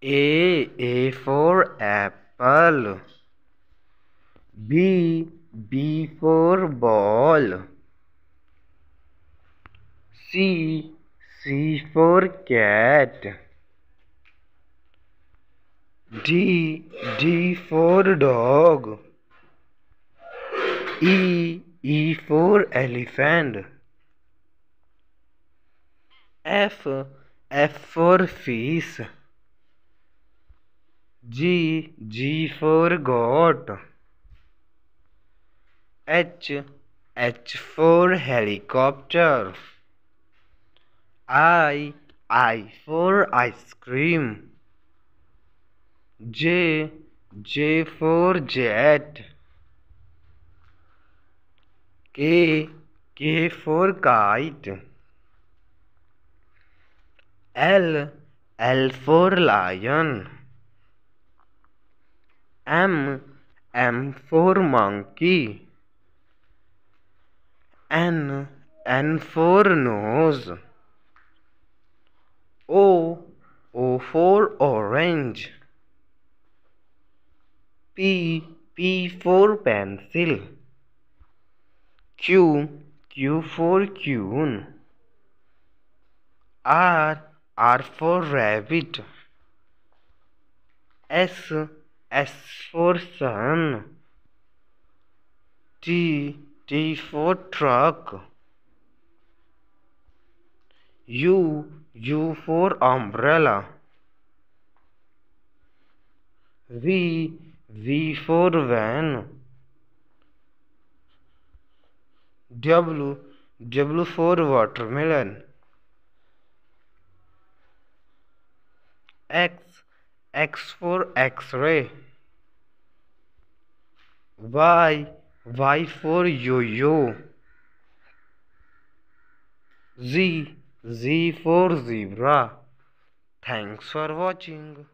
A for apple. B for ball. C for cat. D for dog. E for elephant. F for fish. G for goat. H for helicopter. I for ice cream. J for jet. K for kite. L for lion. M for monkey. N for nose. O for orange. P for pencil. Q for queen. R for rabbit. S for sun. T for truck. U for umbrella. V for van. W for watermelon. X for X-ray. Y for yo-yo. Z for zebra. Thanks for watching.